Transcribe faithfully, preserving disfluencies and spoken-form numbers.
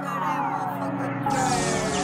good, I will for good.